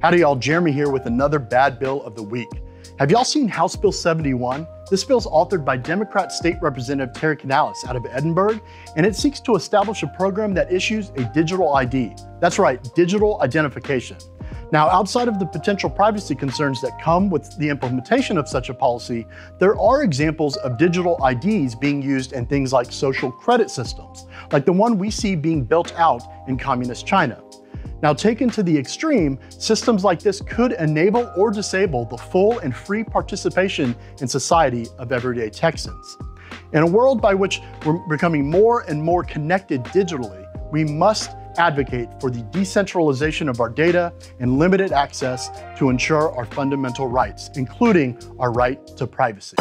Howdy y'all, Jeremy here with another bad bill of the week. Have y'all seen House Bill 71? This bill's authored by Democrat State Representative Terry Canales out of Edinburgh, and it seeks to establish a program that issues a digital ID. That's right, digital identification. Now, outside of the potential privacy concerns that come with the implementation of such a policy, there are examples of digital IDs being used in things like social credit systems, like the one we see being built out in communist China. Now, taken to the extreme, systems like this could enable or disable the full and free participation in society of everyday Texans. In a world by which we're becoming more and more connected digitally, we must advocate for the decentralization of our data and limited access to ensure our fundamental rights, including our right to privacy.